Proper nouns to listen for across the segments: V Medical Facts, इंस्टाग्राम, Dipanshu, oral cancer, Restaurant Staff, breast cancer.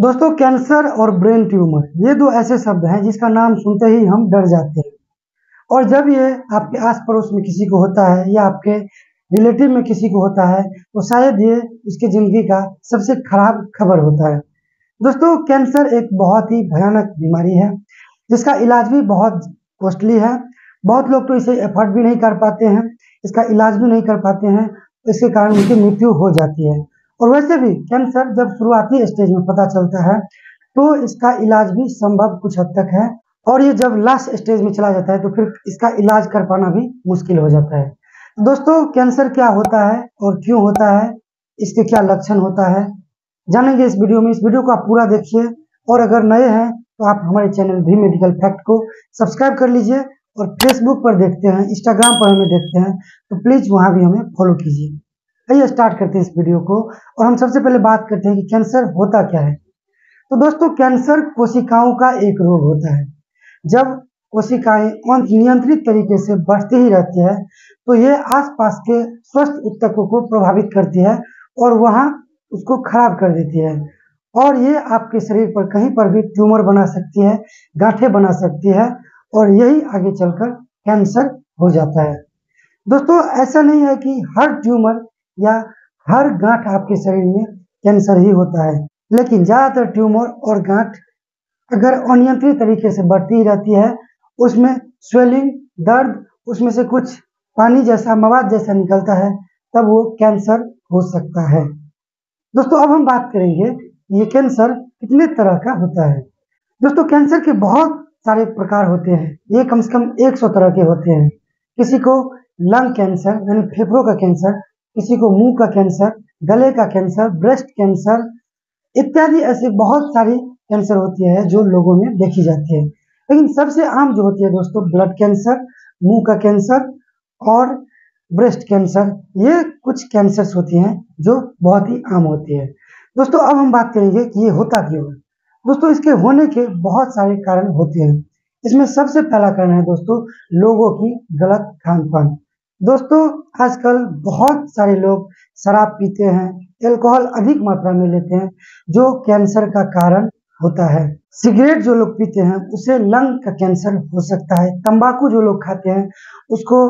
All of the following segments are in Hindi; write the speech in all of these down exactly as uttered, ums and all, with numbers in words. दोस्तों कैंसर और ब्रेन ट्यूमर ये दो ऐसे शब्द हैं जिसका नाम सुनते ही हम डर जाते हैं, और जब ये आपके आस पड़ोस में किसी को होता है या आपके रिलेटिव में किसी को होता है तो शायद ये उसकी ज़िंदगी का सबसे खराब खबर होता है। दोस्तों कैंसर एक बहुत ही भयानक बीमारी है जिसका इलाज भी बहुत कॉस्टली है। बहुत लोग तो इसे एफर्ट भी नहीं कर पाते हैं, इसका इलाज भी नहीं कर पाते हैं, इसके कारण उनकी मृत्यु हो जाती है। और वैसे भी कैंसर जब शुरुआती स्टेज में पता चलता है तो इसका इलाज भी संभव कुछ हद तक है, और ये जब लास्ट स्टेज में चला जाता है तो फिर इसका इलाज कर पाना भी मुश्किल हो जाता है। दोस्तों कैंसर क्या होता है और क्यों होता है, इसके क्या लक्षण होता है, जानेंगे इस वीडियो में। इस वीडियो को आप पूरा देखिए, और अगर नए हैं तो आप हमारे चैनल भी मेडिकल फैक्ट को सब्सक्राइब कर लीजिए, और फेसबुक पर देखते हैं, इंस्टाग्राम पर हमें देखते हैं तो प्लीज़ वहाँ भी हमें फॉलो कीजिए। आइए स्टार्ट करते हैं इस वीडियो को, और हम सबसे पहले बात करते हैं कि कैंसर होता क्या है। तो दोस्तों कैंसर कोशिकाओं का एक रोग होता है। जब कोशिकाएं अनियंत्रित तरीके से बढ़ती ही रहती है तो ये आसपास के स्वस्थ ऊतकों को प्रभावित करती है और वहाँ उसको खराब कर देती है, और ये आपके शरीर पर कहीं पर भी ट्यूमर बना सकती है, गांठें बना सकती है, और यही आगे चलकर कैंसर हो जाता है। दोस्तों ऐसा नहीं है कि हर ट्यूमर या हर गांठ आपके शरीर में कैंसर ही होता है, लेकिन ज़्यादातर ट्यूमर और गांठ अगर अनियंत्रित तरीके से बढ़ती रहती है, उसमें स्वेलिंग, दर्द, उसमें से कुछ पानी जैसा मवाद जैसा निकलता है, तब वो कैंसर हो सकता है। दोस्तों अब हम बात करेंगे ये कैंसर कितने तरह का होता है। दोस्तों कैंसर के बहुत सारे प्रकार होते हैं, ये कम से कम एक सौ तरह के होते हैं। किसी को लंग कैंसर यानी फेफड़ों का कैंसर, किसी को मुंह का कैंसर, गले का कैंसर, ब्रेस्ट कैंसर इत्यादि, ऐसे बहुत सारी कैंसर होती है जो लोगों में देखी जाती है। लेकिन सबसे आम जो होती है दोस्तों, ब्लड कैंसर, मुंह का कैंसर और ब्रेस्ट कैंसर, ये कुछ कैंसर्स होती हैं जो बहुत ही आम होती है। दोस्तों अब हम बात करेंगे कि ये होता क्यों है। दोस्तों इसके होने के बहुत सारे कारण होते हैं। इसमें सबसे पहला कारण है दोस्तों लोगों की गलत खान पान। दोस्तों आजकल बहुत सारे लोग शराब पीते हैं, अल्कोहल अधिक मात्रा में लेते हैं, जो कैंसर का कारण होता है। सिगरेट जो लोग पीते हैं उसे लंग का कैंसर हो सकता है, तंबाकू जो लोग खाते हैं उसको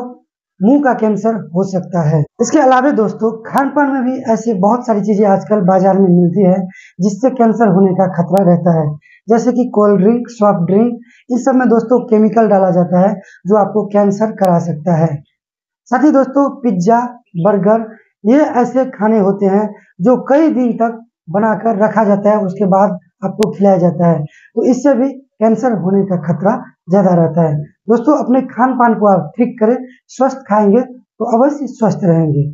मुंह का कैंसर हो सकता है। इसके अलावा दोस्तों खान पान में भी ऐसी बहुत सारी चीजें आजकल बाजार में मिलती है जिससे कैंसर होने का खतरा रहता है, जैसे कि कोल्ड ड्रिंक, सॉफ्ट ड्रिंक, इन सब में दोस्तों केमिकल डाला जाता है जो आपको कैंसर करा सकता है। साथ ही दोस्तों पिज्जा, बर्गर, ये ऐसे खाने होते हैं जो कई दिन तक बनाकर रखा जाता है, उसके बाद आपको खिलाया जाता है, तो इससे भी कैंसर होने का खतरा ज़्यादा रहता है। दोस्तों अपने खान पान को आप ठीक करें, स्वस्थ खाएंगे तो अवश्य स्वस्थ रहेंगे।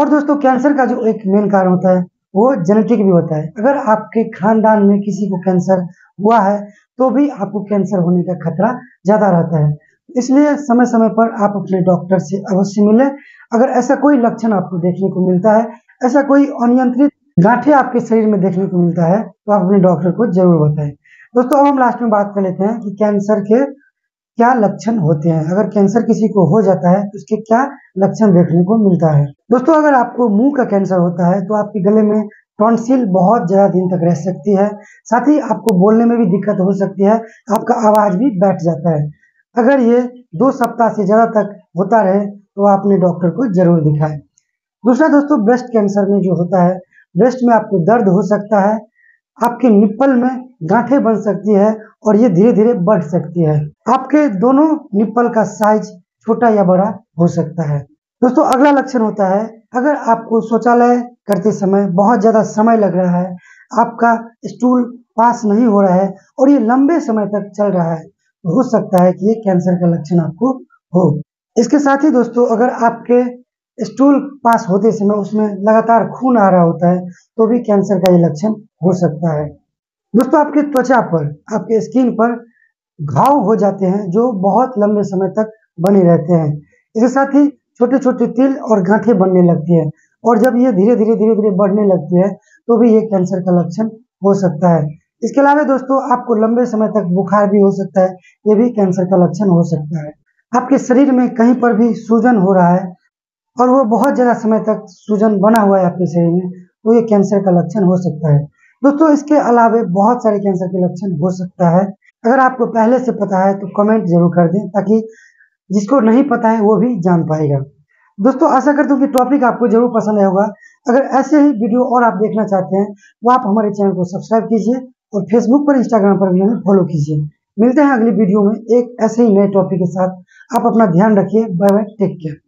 और दोस्तों कैंसर का जो एक मेन कारण होता है वो जेनेटिक भी होता है। अगर आपके खानदान में किसी को कैंसर हुआ है तो भी आपको कैंसर होने का खतरा ज़्यादा रहता है, इसलिए समय समय पर आप अपने डॉक्टर से अवश्य मिलें। अगर ऐसा कोई लक्षण आपको देखने को मिलता है, ऐसा कोई अनियंत्रित गांठें आपके शरीर में देखने को मिलता है, तो आप अपने डॉक्टर को जरूर बताएं। दोस्तों अब हम लास्ट में बात कर लेते हैं कि कैंसर के क्या लक्षण होते हैं। अगर कैंसर किसी को हो जाता है तो उसके क्या लक्षण देखने को मिलता है। दोस्तों अगर आपको मुँह का कैंसर होता है तो आपके गले में टॉन्सिल बहुत ज़्यादा दिन तक रह सकती है, साथ ही आपको बोलने में भी दिक्कत हो सकती है, आपका आवाज़ भी बैठ जाता है। अगर ये दो सप्ताह से ज़्यादा तक होता रहे तो आपने डॉक्टर को जरूर दिखाएं। दूसरा दोस्तों ब्रेस्ट कैंसर में जो होता है, ब्रेस्ट में आपको दर्द हो सकता है, आपके निप्पल में गांठें बन सकती है और ये धीरे धीरे बढ़ सकती है। आपके दोनों निप्पल का साइज छोटा या बड़ा हो सकता है। दोस्तों अगला लक्षण होता है अगर आपको शौचालय करते समय बहुत ज़्यादा समय लग रहा है, आपका स्टूल पास नहीं हो रहा है और ये लंबे समय तक चल रहा है, हो सकता है कि ये कैंसर का लक्षण आपको हो। इसके साथ ही दोस्तों अगर आपके स्टूल पास होते समय उसमें लगातार खून आ रहा होता है तो भी कैंसर का ये लक्षण हो सकता है। दोस्तों आपके त्वचा पर, आपके स्किन पर घाव हो जाते हैं जो बहुत लंबे समय तक बने रहते हैं। इसके साथ ही छोटे छोटे तिल और गांठें बनने लगती है, और जब ये धीरे धीरे धीरे धीरे बढ़ने लगती है तो भी ये कैंसर का लक्षण हो सकता है। इसके अलावा दोस्तों आपको लंबे समय तक बुखार भी हो सकता है, ये भी कैंसर का लक्षण हो सकता है। आपके शरीर में कहीं पर भी सूजन हो रहा है और वो बहुत ज़्यादा समय तक सूजन बना हुआ है आपके शरीर में, तो ये कैंसर का लक्षण हो सकता है। दोस्तों इसके अलावा बहुत सारे कैंसर के लक्षण हो सकता है। अगर आपको पहले से पता है तो कमेंट जरूर कर दें ताकि जिसको नहीं पता है वो भी जान पाएगा। दोस्तों आशा करता हूँ कि टॉपिक आपको जरूर पसंद आया होगा। अगर ऐसे ही वीडियो और आप देखना चाहते हैं तो आप हमारे चैनल को सब्सक्राइब कीजिए और फेसबुक पर इंस्टाग्राम पर भी हमें फॉलो कीजिए। मिलते हैं अगली वीडियो में एक ऐसे ही नए टॉपिक के साथ। आप अपना ध्यान रखिए। Bye bye, take care.